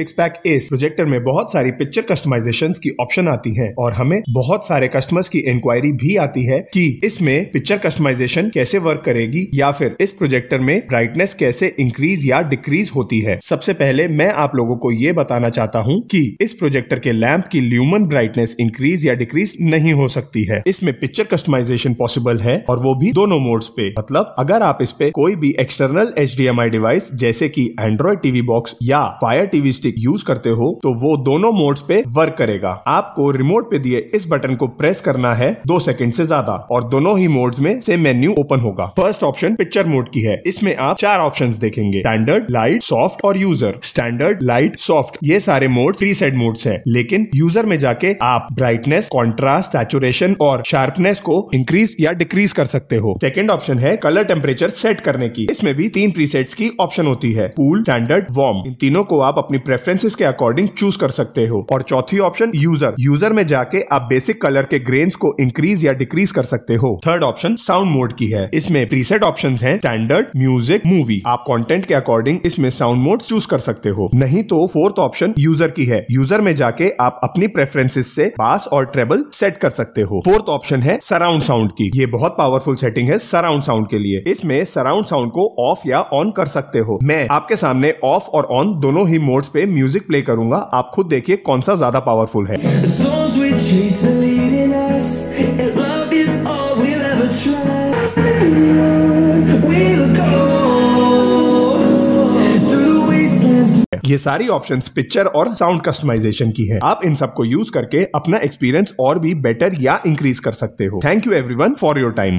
पिक्सपैक S projector में बहुत सारी पिक्चर कस्टमाइजेशंस की ऑप्शन आती हैं और हमें बहुत सारे कस्टमर्स की इंक्वायरी भी आती है कि इसमें पिक्चर कस्टमाइजेशन कैसे वर्क करेगी या फिर इस प्रोजेक्टर में ब्राइटनेस कैसे इंक्रीज या डिक्रीज होती है। सबसे पहले मैं आप लोगों को ये बताना चाहता हूँ कि इस प्रोजेक्टर के लैंप की ल्यूमन ब्राइटनेस इंक्रीज या डिक्रीज नहीं हो सकती है। इसमें पिक्चर कस्टमाइजेशन पॉसिबल है और वो भी दोनों मोड्स पे, मतलब अगर आप इस पे कोई भी एक्सटर्नल HDMI डिवाइस जैसे कि Android TV बॉक्स या Fire TV स्टिक यूज करते हो तो वो दोनों मोड्स पे वर्क करेगा। आपको रिमोट पे दिए इस बटन को प्रेस करना है 2 सेकंड से ज्यादा और दोनों ही मोड्स में से मेन्यू ओपन होगा। फर्स्ट ऑप्शन पिक्चर मोड की है, इसमें आप 4 ऑप्शंस देखेंगे, स्टैंडर्ड, लाइट, सॉफ्ट और यूजर। स्टैंडर्ड, लाइट, सॉफ्ट ये सारे मोड प्रीसेट मोड्स है, लेकिन यूजर में जाके आप ब्राइटनेस, कॉन्ट्रास्ट, सैचुरेशन और शार्पनेस को इंक्रीज या डिक्रीज कर सकते हो। सेकंड ऑप्शन है कलर टेम्परेचर सेट करने की, इसमें भी 3 प्रीसेट्स की ऑप्शन होती है, कूल, स्टैंडर्ड, वार्म। इन तीनों को आप अपनी प्रेफरेंसेस के अकॉर्डिंग चूज कर सकते हो। और चौथी ऑप्शन यूजर, यूजर में जाके आप बेसिक कलर के ग्रेन्स को इंक्रीज या डिक्रीज कर सकते हो। थर्ड ऑप्शन साउंड मोड की है, इसमें प्रीसेट ऑप्शंस हैं, स्टैंडर्ड, म्यूजिक, मूवी। आप कंटेंट के अकॉर्डिंग इसमें साउंड मोड चूज कर सकते हो। नहीं तो फोर्थ ऑप्शन यूजर की है, यूजर में जाके आप अपनी प्रेफरेंसेस से बास और ट्रेबल सेट कर सकते हो। फोर्थ ऑप्शन है सराउंड साउंड की, ये बहुत पावरफुल सेटिंग है सराउंड साउंड के लिए। इसमें सराउंड साउंड को ऑफ या ऑन कर सकते हो। मैं आपके सामने ऑफ और ऑन दोनों ही मोड्स पे म्यूजिक प्ले करूंगा, आप खुद देखिए कौन सा ज्यादा पावरफुल है। ये सारी ऑप्शंस पिक्चर और साउंड कस्टमाइजेशन की है। आप इन सबको यूज करके अपना एक्सपीरियंस और भी बेटर या इंक्रीज कर सकते हो। Thank you everyone for your time.